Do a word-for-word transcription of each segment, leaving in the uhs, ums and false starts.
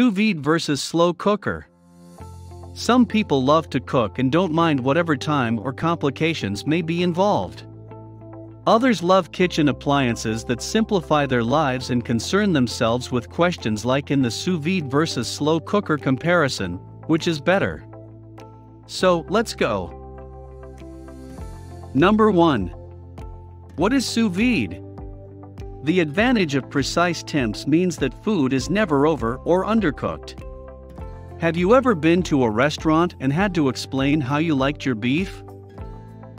Sous vide versus slow cooker. Some people love to cook and don't mind whatever time or complications may be involved. Others love kitchen appliances that simplify their lives and concern themselves with questions like in the sous vide versus slow cooker comparison, which is better. So, let's go. Number one. What is sous vide? The advantage of precise temps means that food is never over or undercooked. Have you ever been to a restaurant and had to explain how you liked your beef?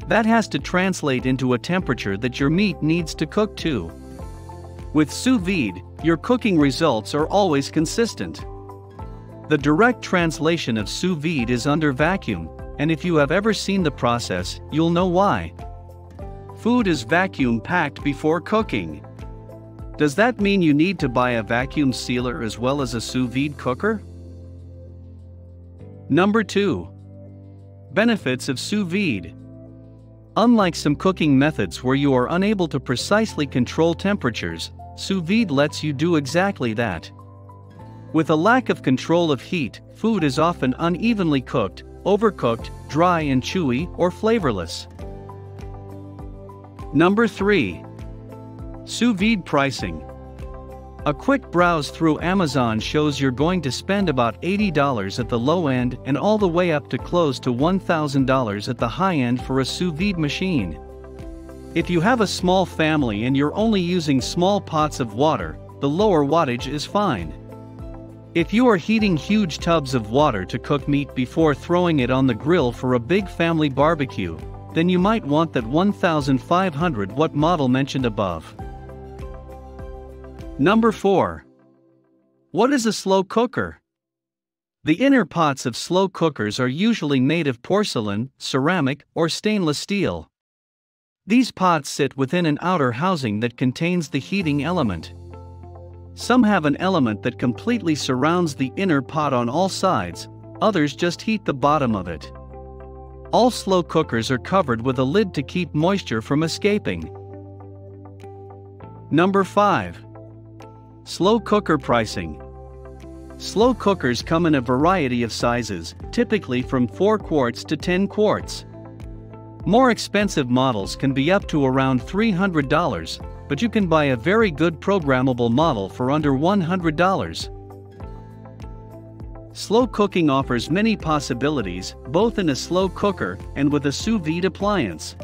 That has to translate into a temperature that your meat needs to cook to. With sous vide, your cooking results are always consistent. The direct translation of sous vide is under vacuum, and if you have ever seen the process, you'll know why. Food is vacuum-packed before cooking. Does that mean you need to buy a vacuum sealer as well as a sous vide cooker? Number two. Benefits of sous vide. Unlike some cooking methods where you are unable to precisely control temperatures, sous vide lets you do exactly that. With a lack of control of heat, food is often unevenly cooked, overcooked, dry and chewy, or flavorless. Number three. Sous vide pricing. A quick browse through Amazon shows you're going to spend about eighty dollars at the low end and all the way up to close to one thousand dollars at the high end for a sous vide machine. If you have a small family and you're only using small pots of water, the lower wattage is fine. If you are heating huge tubs of water to cook meat before throwing it on the grill for a big family barbecue, then you might want that one thousand five hundred watt model mentioned above. Number four. What is a slow cooker? The inner pots of slow cookers are usually made of porcelain, ceramic, or stainless steel. These pots sit within an outer housing that contains the heating element. Some have an element that completely surrounds the inner pot on all sides, others just heat the bottom of it. All slow cookers are covered with a lid to keep moisture from escaping. Number five. Slow cooker pricing. Slow cookers come in a variety of sizes, typically from four quarts to ten quarts. More expensive models can be up to around three hundred dollars, but you can buy a very good programmable model for under one hundred dollars. Slow cooking offers many possibilities, both in a slow cooker and with a sous vide appliance.